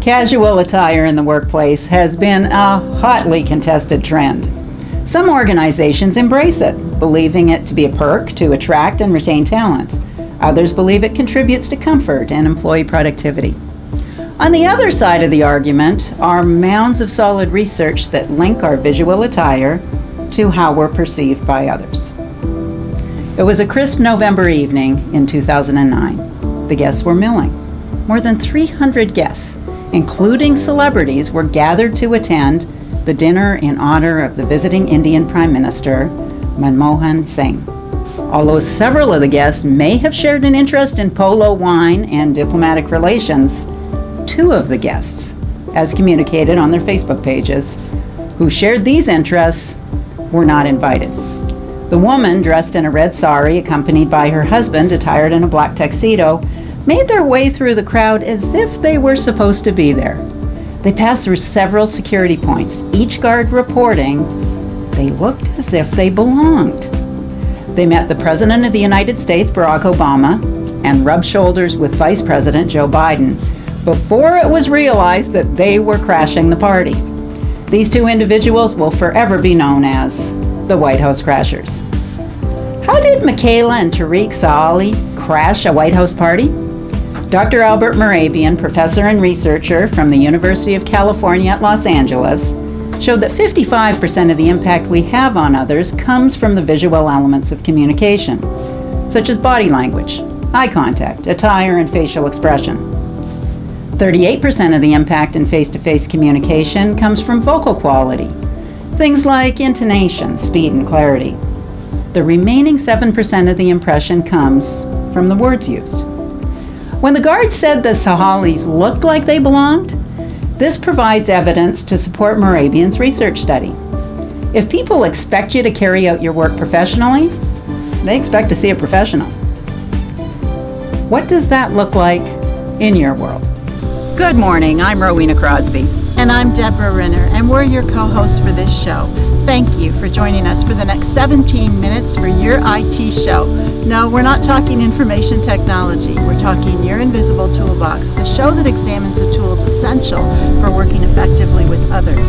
Casual attire in the workplace has been a hotly contested trend. Some organizations embrace it, believing it to be a perk to attract and retain talent. Others believe it contributes to comfort and employee productivity. On the other side of the argument are mounds of solid research that link our visual attire to how we're perceived by others. It was a crisp November evening in 2009. The guests were milling. More than 300 guests, including celebrities, were gathered to attend the dinner in honor of the visiting Indian Prime Minister, Manmohan Singh. Although several of the guests may have shared an interest in polo, wine, and diplomatic relations, two of the guests, as communicated on their Facebook pages, who shared these interests were not invited. The woman, dressed in a red sari, accompanied by her husband, attired in a black tuxedo, made their way through the crowd as if they were supposed to be there. They passed through several security points, each guard reporting they looked as if they belonged. They met the President of the United States, Barack Obama, and rubbed shoulders with Vice President Joe Biden before it was realized that they were crashing the party. These two individuals will forever be known as the White House Crashers. How did Michaela and Tareq Salahi crash a White House party? Dr. Albert Mehrabian, professor and researcher from the University of California at Los Angeles, showed that 55% of the impact we have on others comes from the visual elements of communication, such as body language, eye contact, attire, and facial expression. 38% of the impact in face-to-face communication comes from vocal quality, things like intonation, speed, and clarity. The remaining 7% of the impression comes from the words used. When the guard said the Salahis looked like they belonged, this provides evidence to support Mehrabian's research study. If people expect you to carry out your work professionally, they expect to see a professional. What does that look like in your world? Good morning, I'm Rowena Crosby. And I'm Deborah Renner, and we're your co-hosts for this show. Thank you for joining us for the next 17 minutes for Your IT Show. No, we're not talking information technology. We're talking Your Invisible Toolbox, the show that examines the tools essential for working effectively with others.